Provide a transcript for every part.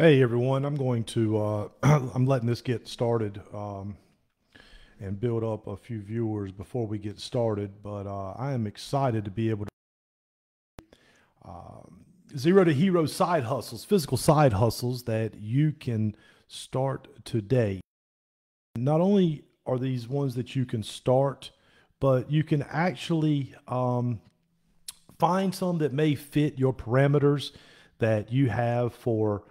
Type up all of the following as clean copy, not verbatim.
Hey everyone, I'm going to, I'm letting this get started and build up a few viewers before we get started, but I am excited to be able to Zero to Hero Side Hustles, physical side hustles that you can start today. Not only are these ones that you can start, but you can actually find some that may fit your parameters that you have for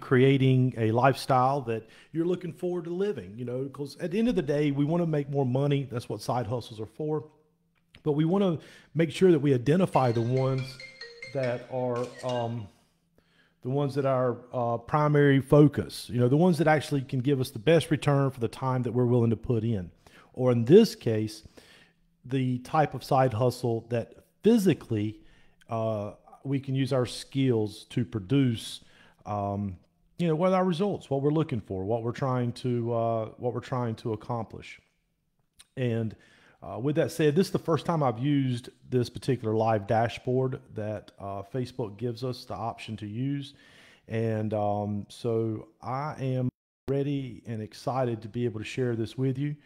creating a lifestyle that you're looking forward to living, you know, because at the end of the day, we want to make more money. That's what side hustles are for. But we want to make sure that we identify the ones that are primary focus, you know, the ones that actually can give us the best return for the time that we're willing to put in. Or in this case, the type of side hustle that physically we can use our skills to produce you know, what are our results, what we're looking for, what we're trying to, accomplish. And with that said, this is the first time I've used this particular live dashboard that Facebook gives us the option to use. And so I am ready and excited to be able to share this with you.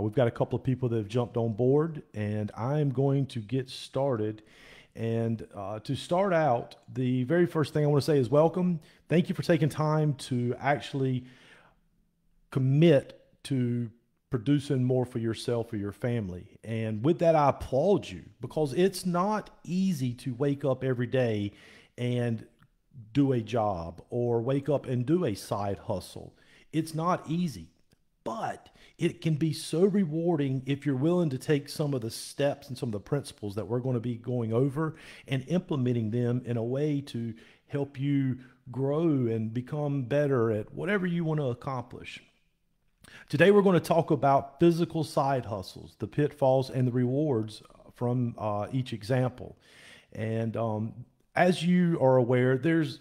We've got a couple of people that have jumped on board, and I'm going to get started. And to start out, the very first thing I want to say is welcome. Thank you for taking time to actually commit to producing more for yourself or your family. And with that, I applaud you, because it's not easy to wake up every day and do a job or wake up and do a side hustle. It's not easy, but it can be so rewarding if you're willing to take some of the steps and some of the principles that we're going to be going over and implementing them in a way to help you grow and become better at whatever you want to accomplish. Today, we're going to talk about physical side hustles, the pitfalls and the rewards from each example. And as you are aware, there's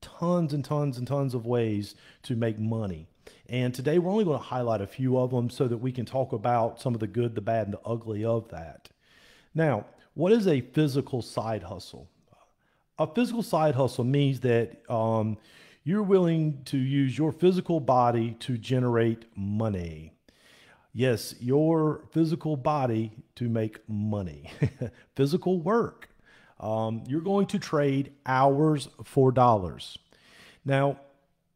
tons and tons and tons of ways to make money. And today we're only going to highlight a few of them so that we can talk about some of the good, the bad, and the ugly of that. Now, what is a physical side hustle? A physical side hustle means that you're willing to use your physical body to generate money. Yes, your physical body to make money. Physical work. You're going to trade hours for dollars. Now,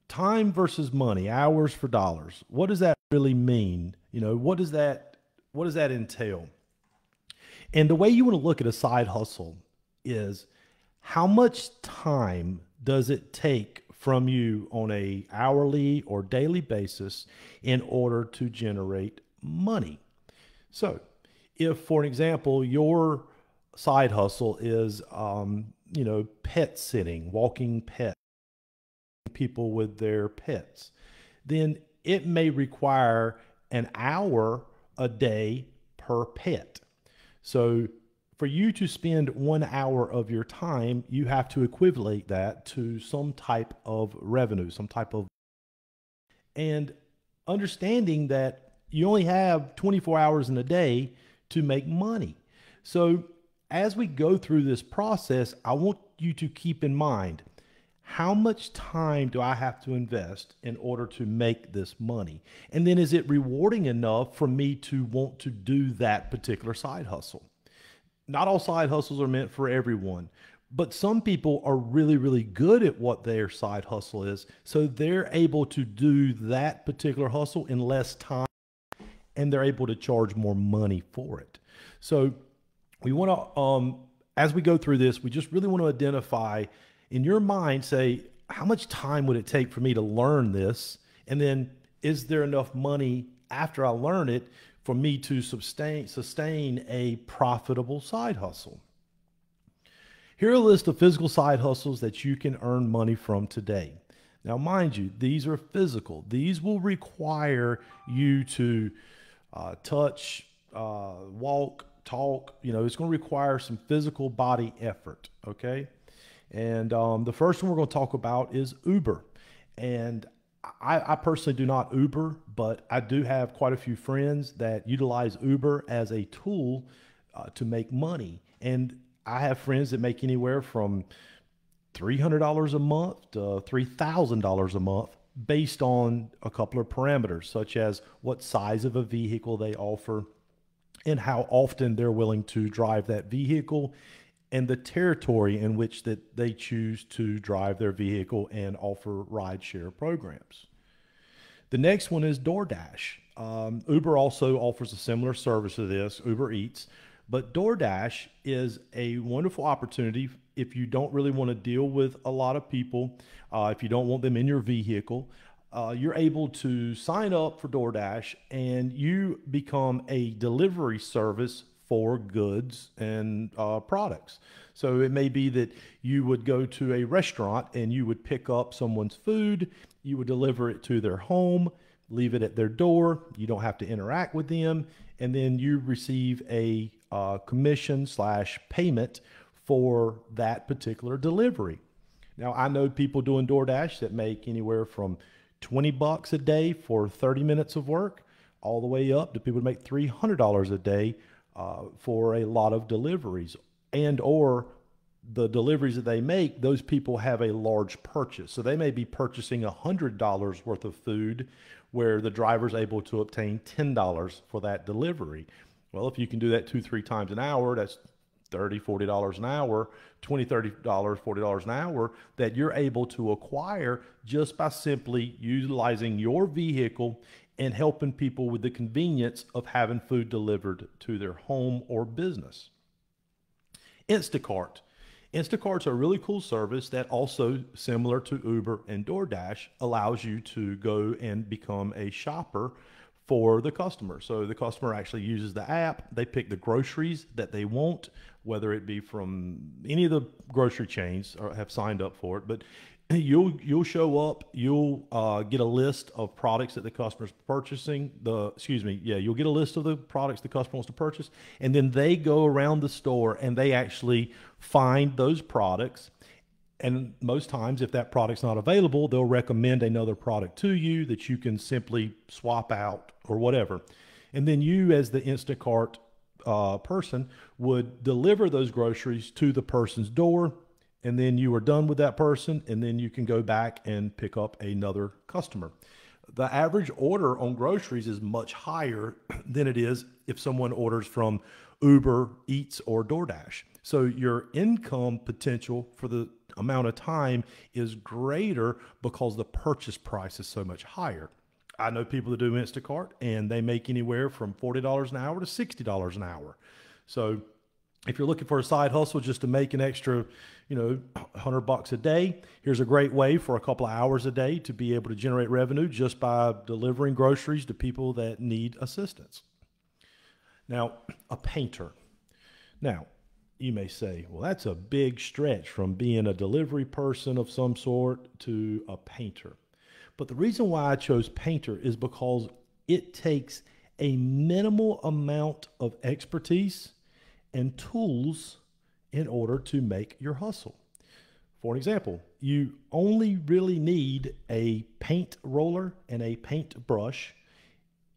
time versus money, hours for dollars. What does that really mean? You know, what does that entail? And the way you want to look at a side hustle is how much time does it take from you on a hourly or daily basis in order to generate money? So if, for an example, your side hustle is, you know, pet sitting, walking pets, people with their pets, then it may require an hour a day per pet. So for you to spend 1 hour of your time, you have to equivalent that to some type of revenue, some type of, and understanding that you only have 24 hours in a day to make money. So as we go through this process, I want you to keep in mind, how much time do I have to invest in order to make this money? And then is it rewarding enough for me to want to do that particular side hustle? Not all side hustles are meant for everyone, but some people are really, really good at what their side hustle is. So they're able to do that particular hustle in less time, and they're able to charge more money for it. So we want to, as we go through this, we just really want to identify in your mind, say, how much time would it take for me to learn this? And then is there enough money after I learn it for me to sustain a profitable side hustle? Here are a list of physical side hustles that you can earn money from today. Now, mind you, these are physical. These will require you to touch, walk, talk. You know, it's going to require some physical body effort, okay? And the first one we're going to talk about is Uber. And I personally do not Uber, but I do have quite a few friends that utilize Uber as a tool to make money. And I have friends that make anywhere from $300 a month to $3,000 a month based on a couple of parameters, such as what size of a vehicle they offer and how often they're willing to drive that vehicle and the territory in which that they choose to drive their vehicle and offer rideshare programs. The next one is DoorDash. Uber also offers a similar service to this, Uber Eats, but DoorDash is a wonderful opportunity if you don't really want to deal with a lot of people, if you don't want them in your vehicle. You're able to sign up for DoorDash and you become a delivery service for goods and products. So it may be that you would go to a restaurant and you would pick up someone's food, you would deliver it to their home, leave it at their door, you don't have to interact with them, and then you receive a commission/payment for that particular delivery. Now, I know people doing DoorDash that make anywhere from $20 a day for 30 minutes of work, all the way up to people who make $300 a day for a lot of deliveries, and or the deliveries that they make, those people have a large purchase. So they may be purchasing $100 worth of food where the driver's able to obtain $10 for that delivery. Well, if you can do that 2-3 times an hour, that's $30, $40 an hour, $20, $30, $40 an hour that you're able to acquire just by simply utilizing your vehicle and helping people with the convenience of having food delivered to their home or business. Instacart. Instacart's a really cool service that also, similar to Uber and DoorDash, allows you to go and become a shopper for the customer. So the customer actually uses the app, they pick the groceries that they want, whether it be from any of the grocery chains or have signed up for it, but you'll show up, you'll get a list of products that the customer's purchasing, you'll get a list of the products the customer wants to purchase, and then they go around the store and they actually find those products. And most times, if that product's not available, they'll recommend another product to you that you can simply swap out or whatever. And then you, as the Instacart person, would deliver those groceries to the person's door, and then you are done with that person, and then you can go back and pick up another customer. The average order on groceries is much higher than it is if someone orders from Uber Eats or DoorDash. So your income potential for the amount of time is greater because the purchase price is so much higher. I know people that do Instacart and they make anywhere from $40 an hour to $60 an hour. So if you're looking for a side hustle just to make an extra, $100 a day, here's a great way for a couple of hours a day to be able to generate revenue just by delivering groceries to people that need assistance. Now, a painter. Now, you may say, well, that's a big stretch from being a delivery person of some sort to a painter. But the reason why I chose painter is because it takes a minimal amount of expertise and tools in order to make your hustle. For an example, you only really need a paint roller and a paint brush,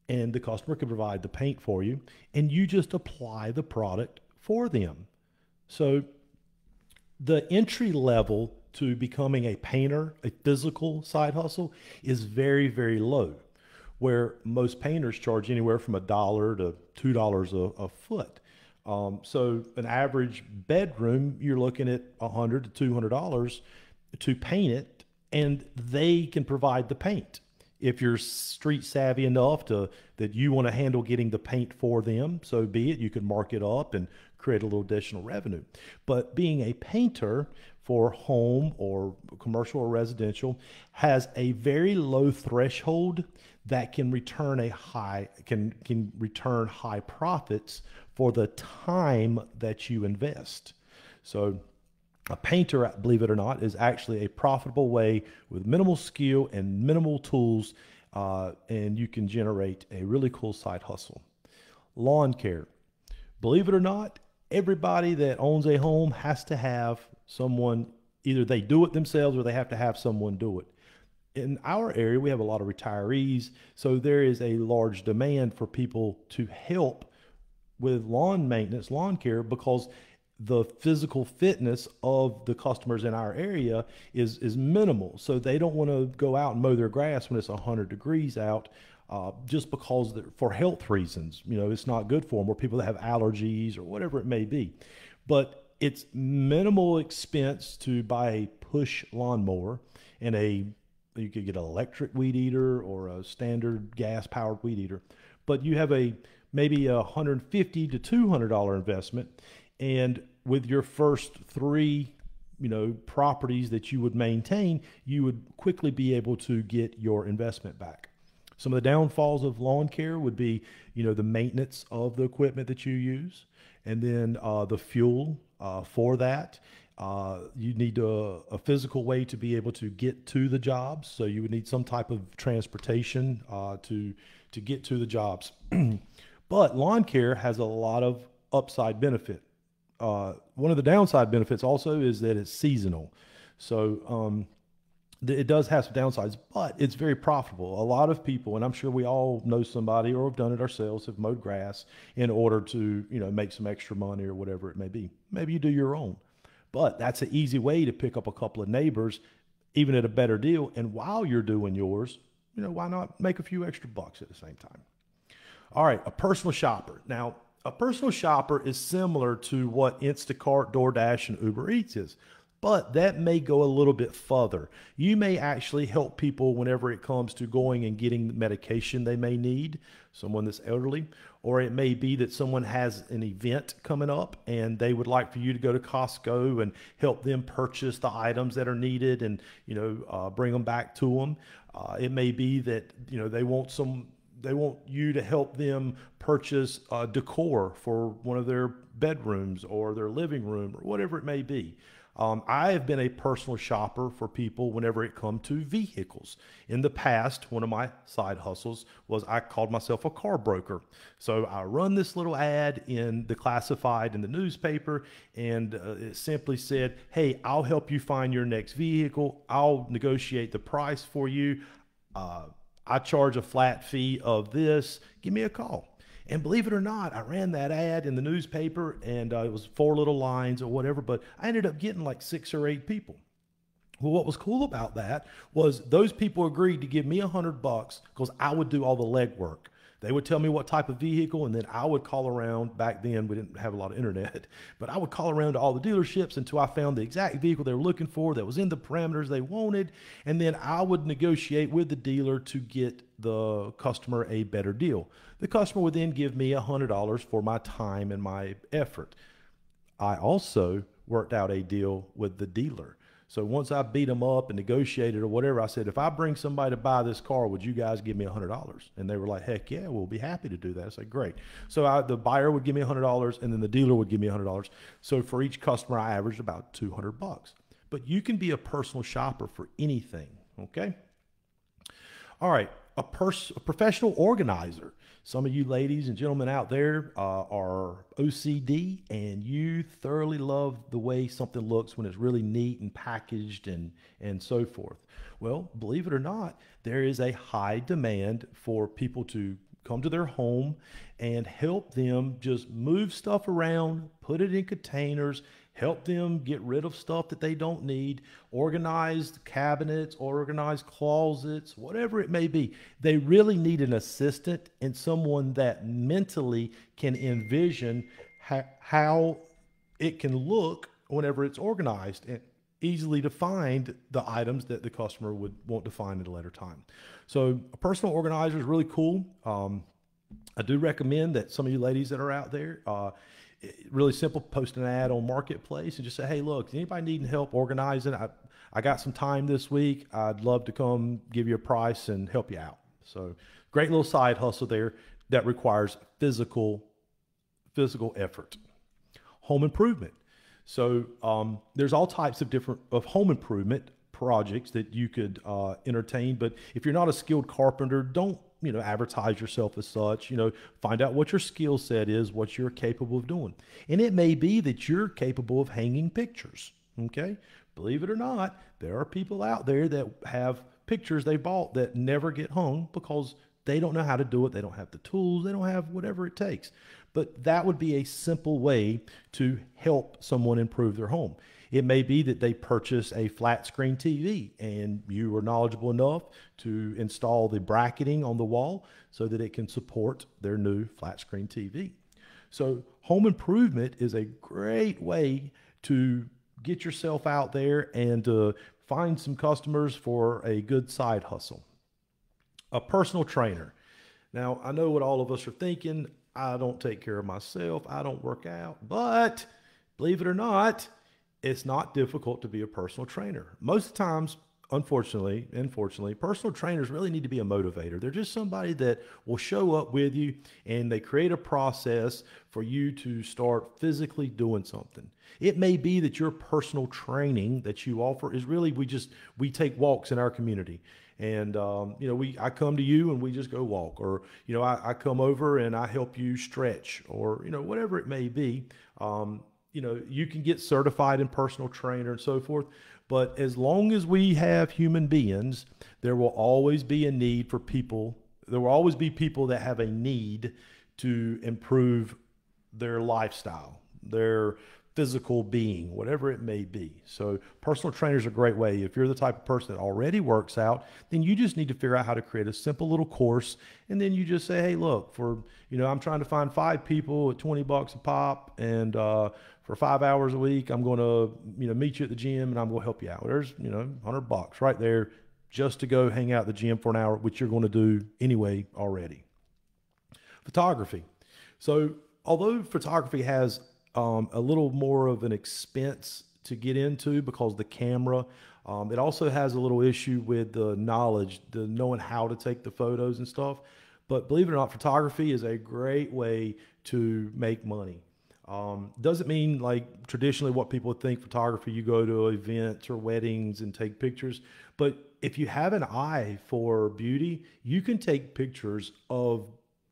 and the customer can provide the paint for you, and you just apply the product for them. So the entry level to becoming a painter, a physical side hustle, is very, very low, where most painters charge anywhere from $1 to $2 a foot. So an average bedroom, you're looking at $100 to $200 to paint it, and they can provide the paint. If you're street savvy enough that you want to handle getting the paint for them, so be it. You could mark it up and create a little additional revenue. But being a painter for home or commercial or residential has a very low threshold that can return high profits for the time that you invest. So a painter, believe it or not, is actually a profitable way with minimal skill and minimal tools, and you can generate a really cool side hustle. Lawn care. Believe it or not, everybody that owns a home has to have someone, either they do it themselves or they have to have someone do it. In our area, we have a lot of retirees, so there is a large demand for people to help with lawn maintenance, lawn care, because the physical fitness of the customers in our area is minimal. So they don't want to go out and mow their grass when it's 100 degrees out, just because for health reasons, you know, it's not good for them, or people that have allergies or whatever it may be. But it's minimal expense to buy a push lawnmower and you could get an electric weed eater or a standard gas powered weed eater, but you have maybe a $150 to $200 investment. And with your first three, properties that you would maintain, you would quickly be able to get your investment back. Some of the downfalls of lawn care would be, the maintenance of the equipment that you use, and then the fuel for that. You need a physical way to be able to get to the jobs. So you would need some type of transportation to get to the jobs. But lawn care has a lot of upside benefit. One of the downside benefits also is that it's seasonal. So it does have some downsides, but it's very profitable. A lot of people, and I'm sure we all know somebody or have done it ourselves, have mowed grass in order to, make some extra money or whatever it may be. Maybe you do your own, but that's an easy way to pick up a couple of neighbors, even at a better deal. And while you're doing yours, why not make a few extra bucks at the same time? All right, a personal shopper. Now, a personal shopper is similar to what Instacart, DoorDash, and Uber Eats is, but that may go a little bit further. You may actually help people whenever it comes to going and getting the medication they may need, someone that's elderly, or it may be that someone has an event coming up and they would like for you to go to Costco and help them purchase the items that are needed and, bring them back to them. It may be that, they want you to help them purchase decor for one of their bedrooms or their living room or whatever it may be. I have been a personal shopper for people whenever it comes to vehicles. In the past, one of my side hustles was I called myself a car broker. So I run this little ad in the classified in the newspaper, and it simply said, hey, I'll help you find your next vehicle. I'll negotiate the price for you. I charge a flat fee of this. Give me a call. And believe it or not, I ran that ad in the newspaper, and it was four little lines or whatever, but I ended up getting like 6 or 8 people. Well, what was cool about that was those people agreed to give me $100 because I would do all the legwork. They would tell me what type of vehicle, and then I would call around. Back then, we didn't have a lot of internet, but I would call around to all the dealerships until I found the exact vehicle they were looking for that was in the parameters they wanted, and then I would negotiate with the dealer to get the customer a better deal. The customer would then give me $100 for my time and my effort. I also worked out a deal with the dealer. So once I beat them up and negotiated or whatever, I said, if I bring somebody to buy this car, would you guys give me $100? And they were like, heck yeah, we'll be happy to do that. I said, great. So the buyer would give me $100, and then the dealer would give me $100. So for each customer, I averaged about $200. But you can be a personal shopper for anything, okay? All right, a professional organizer. Some of you ladies and gentlemen out there are OCD, and you thoroughly love the way something looks when it's really neat and packaged and so forth. Well, believe it or not, there is a high demand for people to come to their home and help them just move stuff around, put it in containers, help them get rid of stuff that they don't need, organize cabinets, organize closets, whatever it may be. They really need an assistant and someone that mentally can envision how it can look whenever it's organized and easily to find the items that the customer would want to find at a later time. So a personal organizer is really cool. I do recommend that some of you ladies that are out there, really simple, post an ad on Marketplace and just say, hey, look, anybody needing help organizing? I got some time this week. I'd love to come give you a price and help you out. So great little side hustle there that requires physical effort. Home improvement. So there's all types of home improvement projects that you could entertain. But if you're not a skilled carpenter, don't advertise yourself as such. Find out what your skill set is, what you're capable of doing. And it may be that you're capable of hanging pictures. Okay. Believe it or not, there are people out there that have pictures they bought that never get hung because They don't know how to do it. They don't have the tools. They don't have whatever it takes. But that would be a simple way to help someone improve their home. It may be that they purchase a flat screen TV and you are knowledgeable enough to install the bracketing on the wall so that it can support their new flat screen TV. So home improvement is a great way to get yourself out there and find some customers for a good side hustle. A personal trainer. Now, I know what all of us are thinking. I don't take care of myself. I don't work out. But believe it or not, it's not difficult to be a personal trainer. Most times, unfortunately, personal trainers really need to be a motivator. They're just somebody that will show up with you and they create a process for you to start physically doing something. It may be that your personal training that you offer is really, we take walks in our community. And, I come to you and we just go walk, or, I come over and I help you stretch, or, whatever it may be. You can get certified in personal trainer and so forth. But as long as we have human beings, there will always be a need for people. There will always be people that have a need to improve their lifestyle, their physical being, whatever it may be. So personal trainers are a great way. If you're the type of person that already works out, then you just need to figure out how to create a simple little course. And then you just say, hey, look, I'm trying to find 5 people at $20 a pop. And, for 5 hours a week, I'm going to, meet you at the gym and I'm going to help you out. There's, $100 right there just to go hang out at the gym for an hour, which you're going to do anyway already. Photography. So although photography has a little more of an expense to get into because the camera, it also has a little issue with the knowledge, the knowing how to take the photos and stuff. But believe it or not, photography is a great way to make money. Doesn't mean like traditionally what people think photography, you go to events or weddings and take pictures, but if you have an eye for beauty, you can take pictures of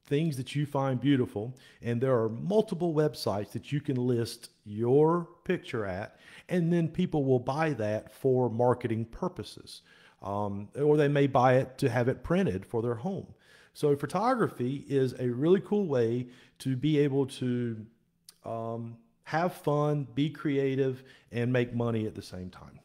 things that you find beautiful. And there are multiple websites that you can list your picture at, and then people will buy that for marketing purposes. Or they may buy it to have it printed for their home. So photography is a really cool way to be able to have fun, be creative, and make money at the same time.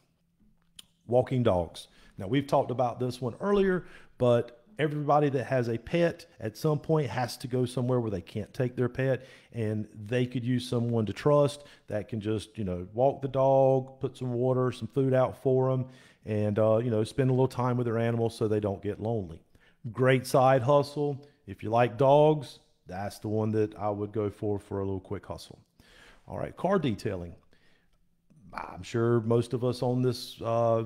Walking dogs. Now, we've talked about this one earlier, but everybody that has a pet at some point has to go somewhere where they can't take their pet, and they could use someone to trust that can just, walk the dog, put some water, some food out for them, and, spend a little time with their animals so they don't get lonely. Great side hustle. If you like dogs, that's the one that I would go for a little quick hustle. All right, car detailing. I'm sure most of us on this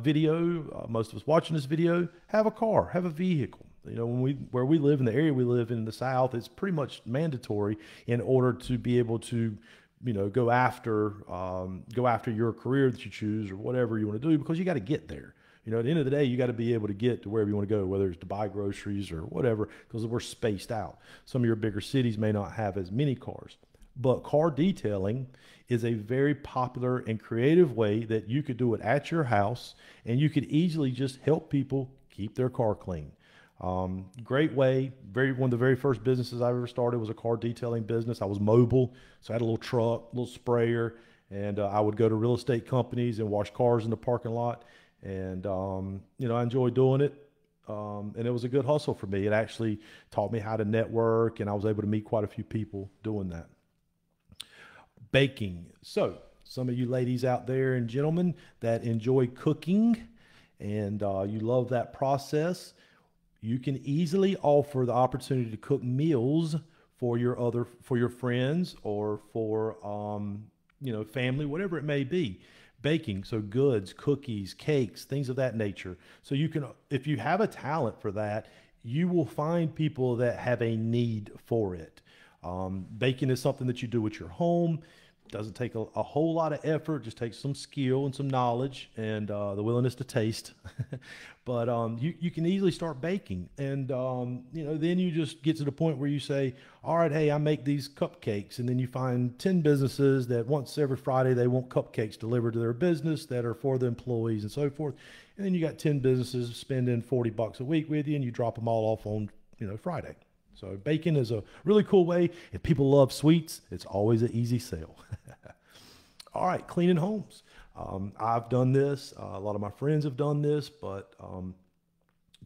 video, most of us watching this video, have a car, have a vehicle. Where we live, in the area we live in the South, it's pretty much mandatory in order to be able to, go after your career that you choose or whatever you want to do, because you got to get there. At the end of the day, you got to be able to get to wherever you want to go, whether it's to buy groceries or whatever, because we're spaced out. Some of your bigger cities may not have as many cars, but car detailing is a very popular and creative way that you could do it at your house, and you could easily just help people keep their car clean. Great way. One of the very first businesses I ever started was a car detailing business. I was mobile, so I had a little truck, little sprayer, and I would go to real estate companies and wash cars in the parking lot. And, I enjoyed doing it. And it was a good hustle for me. It actually taught me how to network, and I was able to meet quite a few people doing that. Baking. So some of you ladies out there and gentlemen that enjoy cooking and, you love that process, you can easily offer the opportunity to cook meals for your friends or for, family, whatever it may be. Baking, so goods, cookies, cakes, things of that nature. So you can, if you have a talent for that, you will find people that have a need for it. Baking is something that you do at your home. It doesn't take a whole lot of effort. It just takes some skill and some knowledge and the willingness to taste. But you can easily start baking, and then you just get to the point where you say, all right, hey, I make these cupcakes, and then you find 10 businesses that once every Friday they want cupcakes delivered to their business that are for the employees and so forth, and then you got 10 businesses spending $40 a week with you, and you drop them all off on Friday. So baking is a really cool way. If people love sweets, it's always an easy sale. All right, cleaning homes. I've done this. A lot of my friends have done this, but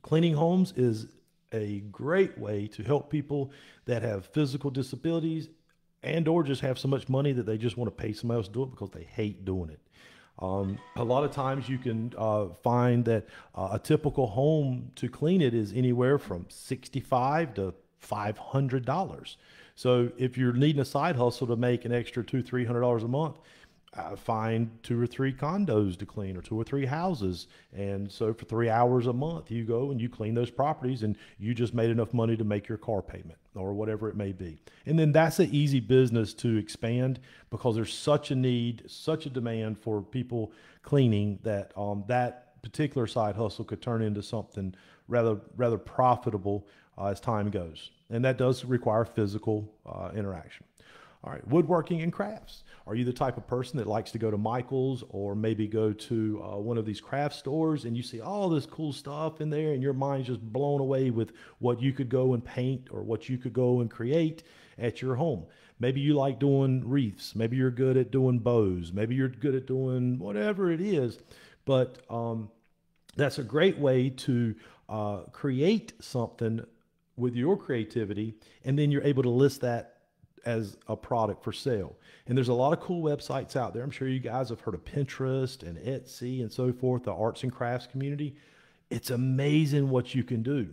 cleaning homes is a great way to help people that have physical disabilities and or just have so much money that they just want to pay somebody else to do it because they hate doing it. A lot of times you can find that a typical home to clean it is anywhere from $65 to $500. So if you're needing a side hustle to make an extra $200, $300 a month, find 2 or 3 condos to clean or 2 or 3 houses. And so for 3 hours a month, you go and you clean those properties and you just made enough money to make your car payment or whatever it may be. And then that's an easy business to expand because there's such a need, such a demand for people cleaning that that particular side hustle could turn into something rather profitable as time goes. And that does require physical interaction. All right, woodworking and crafts. Are you the type of person that likes to go to Michael's or maybe go to one of these craft stores and you see all this cool stuff in there and your mind's just blown away with what you could go and paint or what you could go and create at your home? Maybe you like doing wreaths. Maybe you're good at doing bows. Maybe you're good at doing whatever it is. But that's a great way to create something with your creativity, and then you're able to list that as a product for sale. And there's a lot of cool websites out there. I'm sure you guys have heard of Pinterest and Etsy and so forth, the arts and crafts community. It's amazing what you can do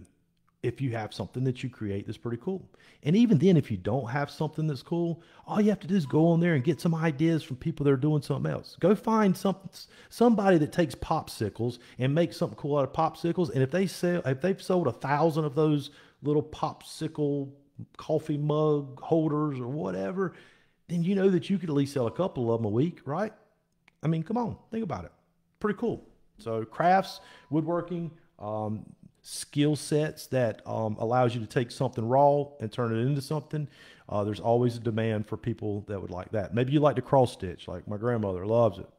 if you have something that you create that's pretty cool. And even then, if you don't have something that's cool, all you have to do is go on there and get some ideas from people that are doing something else. Go find somebody that takes popsicles and makes something cool out of popsicles. And if they've sold 1,000 of those little popsicle coffee mug holders or whatever, then you know that you could at least sell a couple of them a week, right? I mean, come on, think about it. Pretty cool. So crafts, woodworking, skill sets that allows you to take something raw and turn it into something. There's always a demand for people that would like that. Maybe you like to cross stitch, like my grandmother loves it.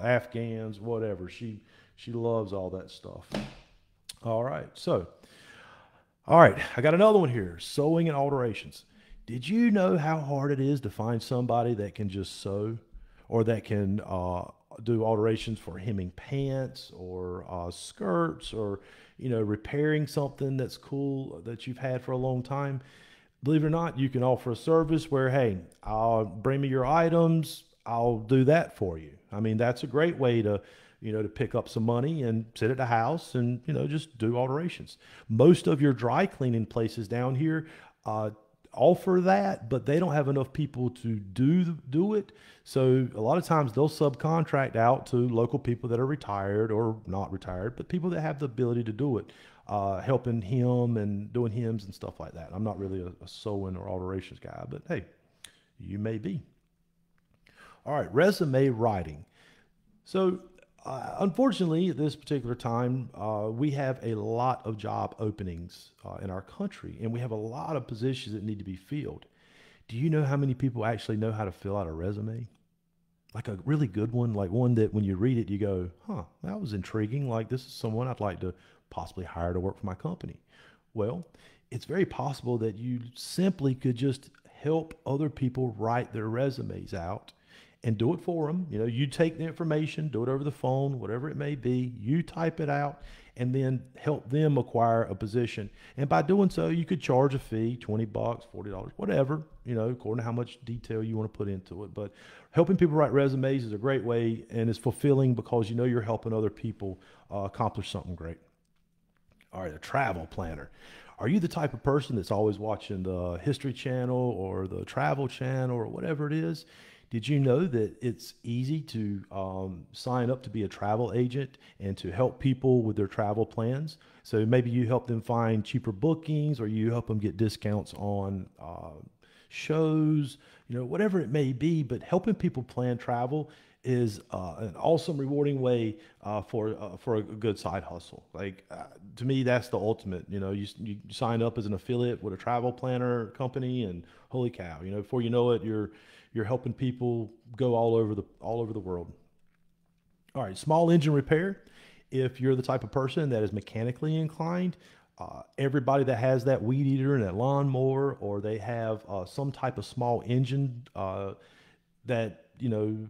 Afghans, whatever. She loves all that stuff. All right, so. All right, I got another one here, sewing and alterations. Did you know how hard it is to find somebody that can just sew or that can do alterations for hemming pants or skirts or, repairing something that's cool that you've had for a long time? Believe it or not, you can offer a service where, hey, bring me your items. I'll do that for you. I mean, that's a great way to pick up some money and sit at the house and, just do alterations. Most of your dry cleaning places down here offer that, but they don't have enough people to do it. So a lot of times they'll subcontract out to local people that are retired or not retired, but people that have the ability to do it, helping hem and doing hems and stuff like that. I'm not really a sewing or alterations guy, but hey, you may be. All right, resume writing. So, unfortunately, at this particular time, we have a lot of job openings in our country, and we have a lot of positions that need to be filled. Do you know how many people actually know how to fill out a resume? Like a really good one, like one that when you read it, you go, huh, that was intriguing. Like this is someone I'd like to possibly hire to work for my company. Well, it's very possible that you simply could just help other people write their resumes out and do it for them. You take the information, do it over the phone, whatever it may be, you type it out, and then help them acquire a position. And by doing so, you could charge a fee, $20, $40, whatever, according to how much detail you want to put into it. But helping people write resumes is a great way, and it's fulfilling because you're helping other people accomplish something great. All right, a travel planner. Are you the type of person that's always watching the History Channel or the Travel Channel or whatever it is? Did you know that it's easy to sign up to be a travel agent and to help people with their travel plans? So maybe you help them find cheaper bookings, or you help them get discounts on shows, whatever it may be. But helping people plan travel is an awesome, rewarding way for a good side hustle. Like to me, that's the ultimate. You sign up as an affiliate with a travel planner company, and holy cow! Before you know it, you're helping people go all over the world. All right, small engine repair. If you're the type of person that is mechanically inclined, Everybody that has that weed eater and that lawnmower, or they have some type of small engine that, you know,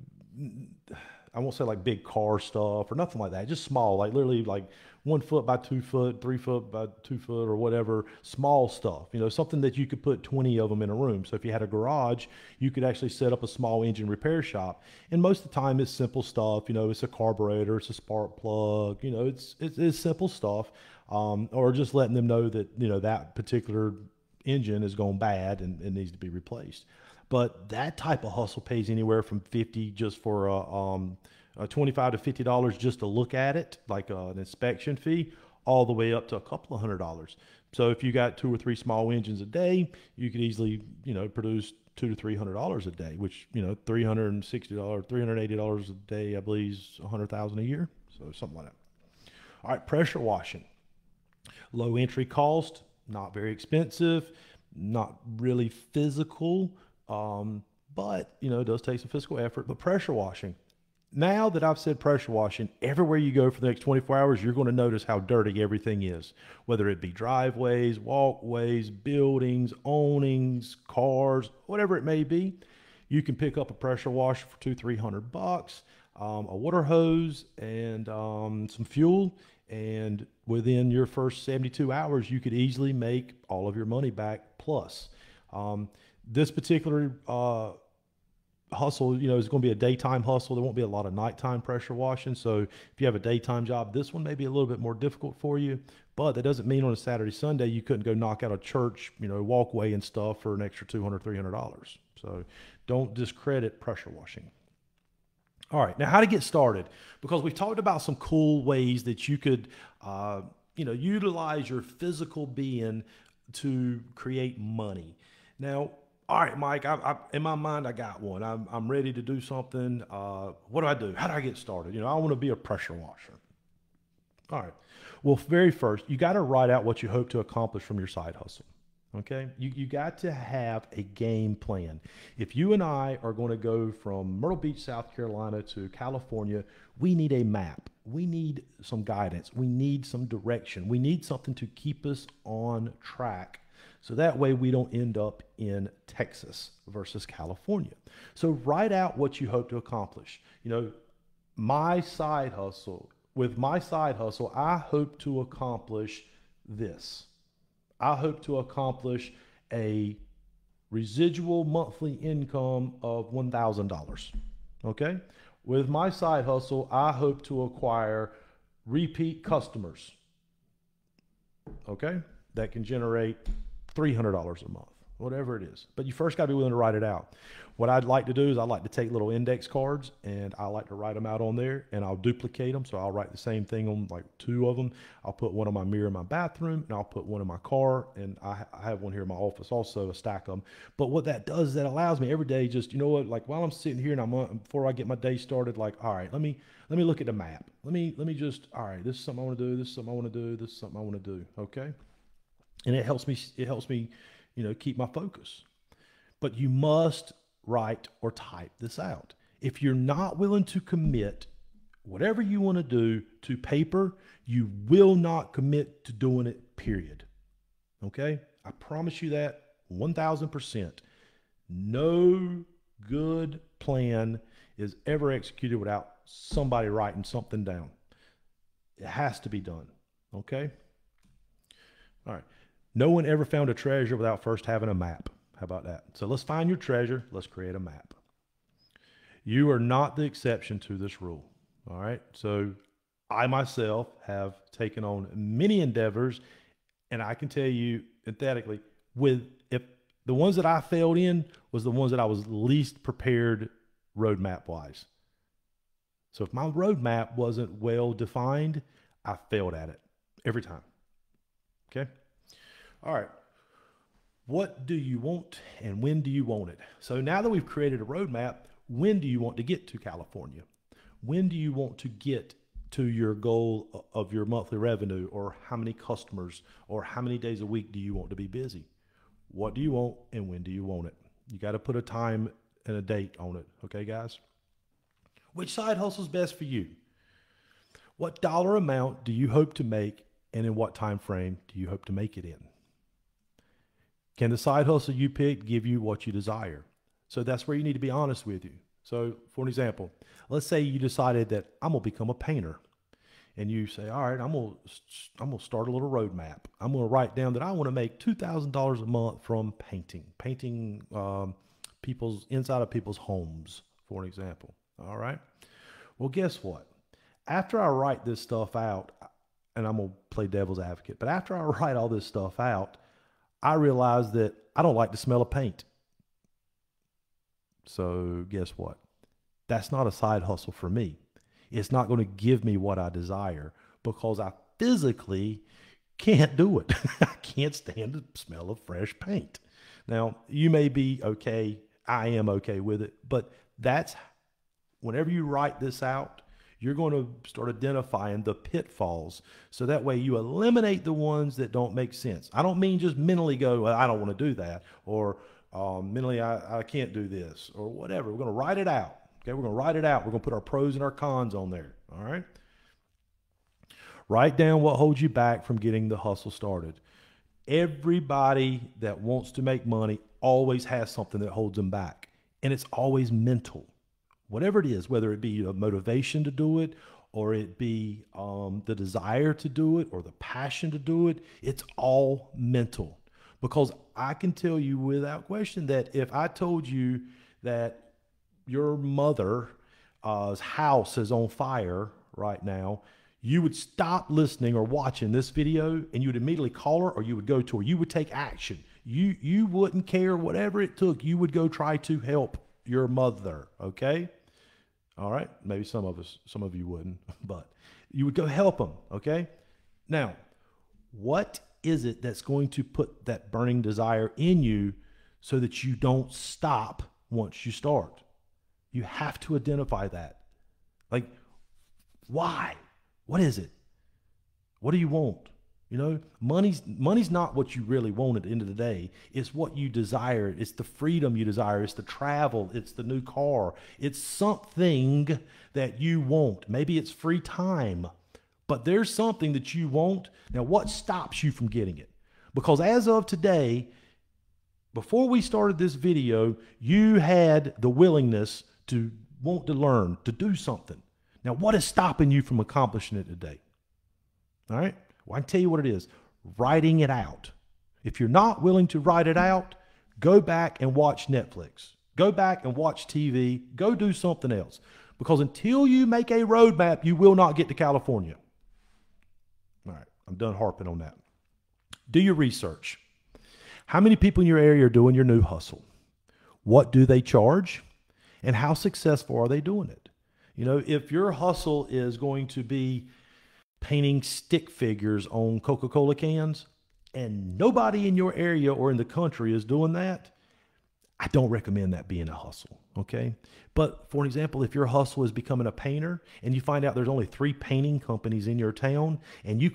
I won't say like big car stuff or nothing like that, just small, like literally like 1 foot by 2 foot, 3 foot by 2 foot or whatever, small stuff, you know, something that you could put 20 of them in a room. So if you had a garage, you could actually set up a small engine repair shop. And most of the time it's simple stuff, you know, it's a carburetor, it's a spark plug, you know, it's simple stuff. Or just letting them know that, you know, that particular engine has gone bad and it needs to be replaced. But that type of hustle pays anywhere from $50 just for $25 to $50 just to look at it, like an inspection fee, all the way up to a couple of $100s. So if you got 2 or 3 small engines a day, you could easily, you know, produce $200 to $300 a day, which, you know, $360, $380 a day, I believe, is $100,000 a year. So something like that. All right, pressure washing. Low entry cost, not very expensive, not really physical, but, you know, it does take some physical effort. But pressure washing, now that I've said pressure washing, everywhere you go for the next 24 hours, you're going to notice how dirty everything is, whether it be driveways, walkways, buildings, awnings, cars, whatever it may be. You can pick up a pressure washer for $200-$300, a water hose, and some fuel. And within your first 72 hours, you could easily make all of your money back. Plus, this particular hustle, you know, is going to be a daytime hustle. There won't be a lot of nighttime pressure washing. So if you have a daytime job, this one may be a little bit more difficult for you. But that doesn't mean on a Saturday, Sunday, you couldn't go knock out a church, you know, walkway and stuff for an extra $200, $300. So don't discredit pressure washing. All right, now how to get started, because we've talked about some cool ways that you could, you know, utilize your physical being to create money. Now, all right, Mike, I in my mind, I got one. I'm ready to do something. What do I do? How do I get started? You know, I want to be a pressure washer. All right. Well, very first, you got to write out what you hope to accomplish from your side hustle. Okay, you got to have a game plan. If you and I are going to go from Myrtle Beach, South Carolina to California, we need a map. We need some guidance. We need some direction. We need something to keep us on track, so that way we don't end up in Texas versus California. So write out what you hope to accomplish. You know, my side hustle, with my side hustle, I hope to accomplish this. I hope to accomplish a residual monthly income of $1,000. Okay. With my side hustle, I hope to acquire repeat customers. Okay. That can generate $300 a month, whatever it is. But you first got to be willing to write it out. What I'd like to do is I like to take little index cards and I like to write them out on there, and I'll duplicate them. So I'll write the same thing on like 2 of them. I'll put one on my mirror in my bathroom, and I'll put one in my car. And I have one here in my office also, a stack of them. But what that does is that allows me every day, just, you know what, like while I'm sitting here and before I get my day started, like, all right, let me look at the map. Let me just, all right, this is something I want to do. This is something I want to do. This is something I want to do. Okay. And it helps me, you know, keep my focus. But you must write or type this out. If you're not willing to commit whatever you want to do to paper, you will not commit to doing it, period. Okay? I promise you that 1,000%. No good plan is ever executed without somebody writing something down. It has to be done. Okay? All right. No one ever found a treasure without first having a map. How about that? So let's find your treasure. Let's create a map. You are not the exception to this rule. All right. So I myself have taken on many endeavors, and I can tell you emphatically, if the ones that I failed in was the ones that I was least prepared roadmap wise. So if my roadmap wasn't well defined, I failed at it every time. Okay. All right, what do you want and when do you want it? So now that we've created a roadmap, when do you want to get to California? When do you want to get to your goal of your monthly revenue, or how many customers, or how many days a week do you want to be busy? What do you want and when do you want it? You got to put a time and a date on it, okay, guys? Which side hustle is best for you? What dollar amount do you hope to make and in what time frame do you hope to make it in? Can the side hustle you pick give you what you desire? So that's where you need to be honest with you. So for an example, let's say you decided that I'm going to become a painter. And you say, all right, I'm going to start a little roadmap. I'm going to write down that I want to make $2,000 a month from painting. Painting inside of people's homes, for an example. All right. Well, guess what? After I write this stuff out, and I'm going to play devil's advocate, but after I write all this stuff out, I realize that I don't like the smell of paint. So guess what? That's not a side hustle for me. It's not going to give me what I desire because I physically can't do it. I can't stand the smell of fresh paint. Now, you may be okay. I am okay with it, but that's whenever you write this out, you're going to start identifying the pitfalls. So that way you eliminate the ones that don't make sense. I don't mean just mentally go, well, I don't want to do that, or mentally I can't do this, or whatever. We're going to write it out. Okay, we're going to write it out. We're going to put our pros and our cons on there. All right. Write down what holds you back from getting the hustle started. Everybody that wants to make money always has something that holds them back. And it's always mental. Whatever it is, whether it be a motivation to do it, or it be the desire to do it, or the passion to do it, it's all mental. Because I can tell you without question that if I told you that your mother's house is on fire right now, you would stop listening or watching this video and you would immediately call her, or you would go to her. You would take action. You wouldn't care whatever it took. You would go try to help your mother. Okay. All right. Maybe some of you wouldn't, but you would go help them. Okay. Now, what is it that's going to put that burning desire in you so that you don't stop once you start? You have to identify that. Like, why? What is it? What do you want? You know, money's not what you really want at the end of the day. It's what you desire. It's the freedom you desire. It's the travel. It's the new car. It's something that you want. Maybe it's free time, but there's something that you want. Now, what stops you from getting it? Because as of today, before we started this video, you had the willingness to want to learn, to do something. Now, what is stopping you from accomplishing it today? All right. Well, I can tell you what it is. Writing it out. If you're not willing to write it out, go back and watch Netflix. Go back and watch TV. Go do something else. Because until you make a roadmap, you will not get to California. All right. I'm done harping on that. Do your research. How many people in your area are doing your new hustle? What do they charge? And how successful are they doing it? You know, if your hustle is going to be painting stick figures on Coca-Cola cans and nobody in your area or in the country is doing that, I don't recommend that being a hustle, okay? But for an example, if your hustle is becoming a painter and you find out there's only 3 painting companies in your town, and you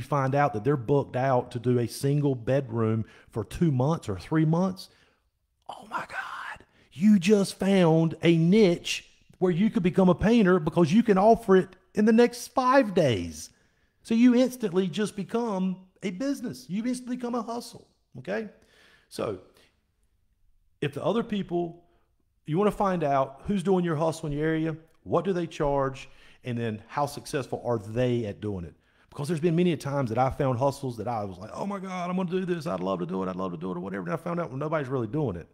find out that they're booked out to do a single bedroom for 2 months or 3 months, oh my God, you just found a niche where you could become a painter because you can offer it in the next 5 days. So you instantly just become a business. You instantly become a hustle, okay? So if the other people, you want to find out who's doing your hustle in your area, what do they charge, and then how successful are they at doing it? Because there's been many times that I found hustles that I was like, oh my God, I'm going to do this. I'd love to do it or whatever. And I found out, well, nobody's really doing it.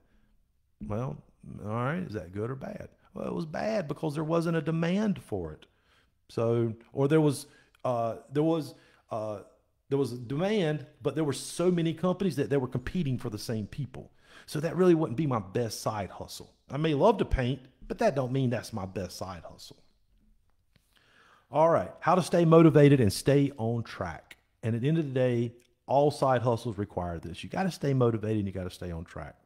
Well, all right. Is that good or bad? Well, it was bad because there wasn't a demand for it. So, or there was demand, but there were so many companies that they were competing for the same people. So that really wouldn't be my best side hustle. I may love to paint, but that don't mean that's my best side hustle. All right, how to stay motivated and stay on track. And at the end of the day, all side hustles require this. You got to stay motivated and you got to stay on track.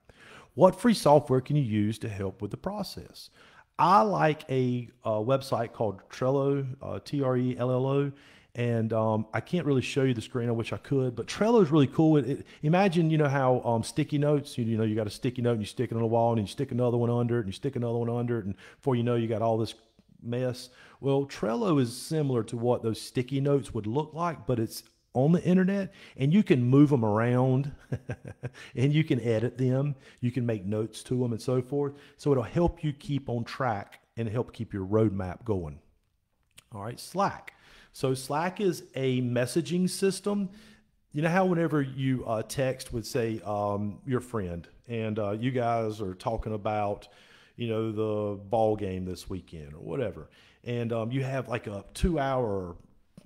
What free software can you use to help with the process? I like a website called Trello, Trello, and I can't really show you the screen. I wish I could, but Trello is really cool. Imagine, you know, how sticky notes, you know, you got a sticky note and you stick it on the wall and you stick another one under it and you stick another one under it. And before you know, you got all this mess. Well, Trello is similar to what those sticky notes would look like, but it's on the internet, and you can move them around and you can edit them. You can make notes to them and so forth. So it'll help you keep on track and help keep your roadmap going. All right, Slack. So Slack is a messaging system. You know how whenever you text with, say, your friend, and you guys are talking about, you know, the ball game this weekend or whatever, and you have like a 2 hour,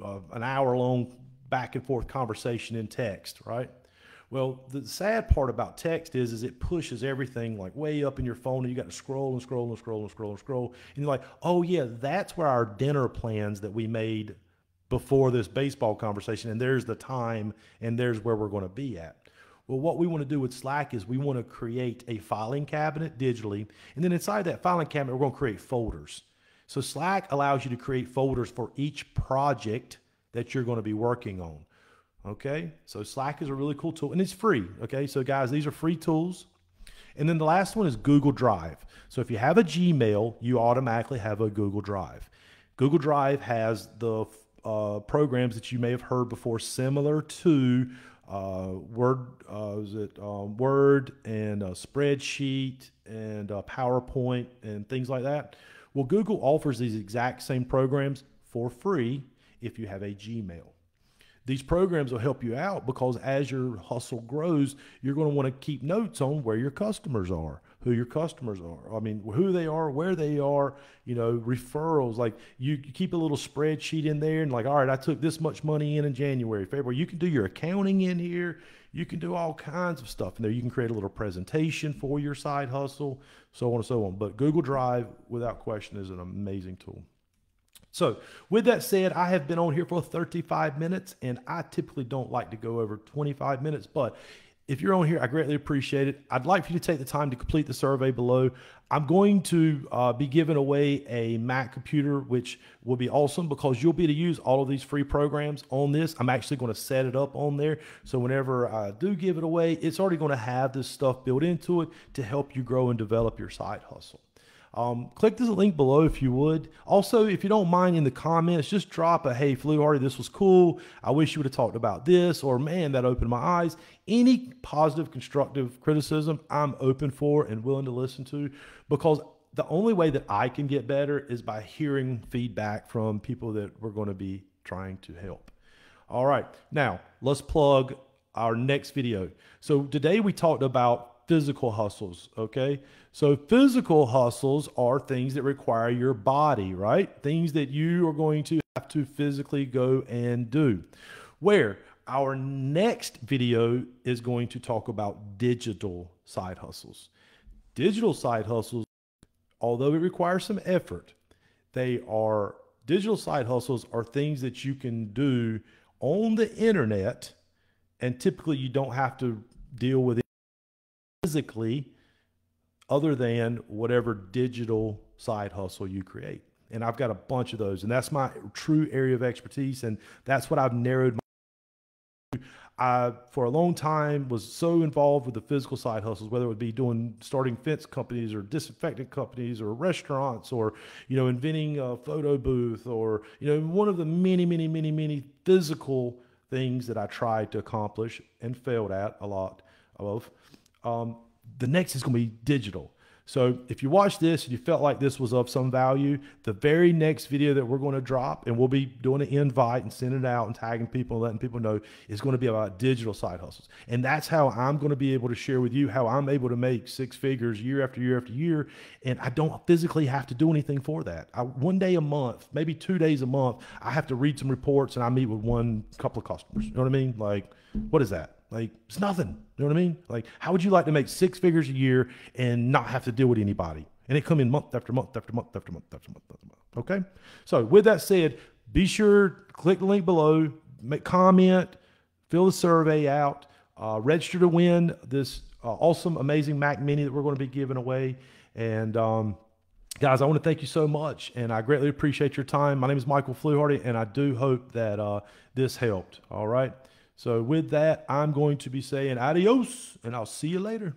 an hour long back and forth conversation in text, right? Well, the sad part about text is it pushes everything like way up in your phone, and you got to scroll and scroll and scroll and scroll and scroll. And you're like, oh yeah, that's where our dinner plans that we made before this baseball conversation, and there's the time, and there's where we're going to be at. Well, what we want to do with Slack is we want to create a filing cabinet digitally, and then inside that filing cabinet, we're going to create folders. So Slack allows you to create folders for each project that you're going to be working on. Okay, so Slack is a really cool tool, and it's free. Okay, so guys, these are free tools. And then the last one is Google Drive. So if you have a Gmail, you automatically have a Google Drive. Google Drive has the programs that you may have heard before, similar to Word and Spreadsheet and PowerPoint and things like that. Well, Google offers these exact same programs for free if you have a Gmail. These programs will help you out because as your hustle grows, you're going to want to keep notes on where your customers are, who your customers are. I mean, who they are, where they are, you know, referrals. Like you keep a little spreadsheet in there and like, all right, I took this much money in January, February. You can do your accounting in here. You can do all kinds of stuff in there. You can create a little presentation for your side hustle, so on and so on. But Google Drive, without question, is an amazing tool. So with that said, I have been on here for 35 minutes, and I typically don't like to go over 25 minutes, but if you're on here, I greatly appreciate it. I'd like for you to take the time to complete the survey below. I'm going to be giving away a Mac computer, which will be awesome because you'll be able to use all of these free programs on this. I'm actually going to set it up on there. So whenever I do give it away, it's already going to have this stuff built into it to help you grow and develop your side hustle. Click this link below if you would. Also, if you don't mind, in the comments, just drop a, hey, Fluharty, this was cool. I wish you would have talked about this, or man, that opened my eyes. Any positive, constructive criticism I'm open for and willing to listen to, because the only way that I can get better is by hearing feedback from people that we're going to be trying to help. All right, now let's plug our next video. So today we talked about physical hustles. Okay. So physical hustles are things that require your body, right? Things that you are going to have to physically go and do. Where our next video is going to talk about digital side hustles. Digital side hustles, although it requires some effort, digital side hustles are things that you can do on the internet. And typically you don't have to deal with physically, other than whatever digital side hustle you create. And I've got a bunch of those, and that's my true area of expertise, and that's what I've narrowed my for a long time was so involved with the physical side hustles, whether it would be starting fence companies or disinfectant companies or restaurants, or, you know, inventing a photo booth, or, you know, one of the many, many, many, many physical things that I tried to accomplish and failed at a lot of. The next is going to be digital. So if you watch this and you felt like this was of some value, the very next video that we're going to drop, and we'll be doing an invite and sending it out and tagging people and letting people know, is going to be about digital side hustles. And that's how I'm going to be able to share with you how I'm able to make six figures year after year after year. And I don't physically have to do anything for that. One day a month, maybe 2 days a month, I have to read some reports and I meet with one couple of customers. You know what I mean? Like, what is that? Like, it's nothing. You know what I mean? Like, how would you like to make six figures a year and not have to deal with anybody? And it come in month after month after month after month after month after month. Okay. So with that said, be sure to click the link below, comment, fill the survey out, register to win this awesome, amazing Mac Mini that we're going to be giving away. And guys, I want to thank you so much, and I greatly appreciate your time. My name is Michael Fluharty, and I do hope that this helped. All right. So with that, I'm going to be saying adios, and I'll see you later.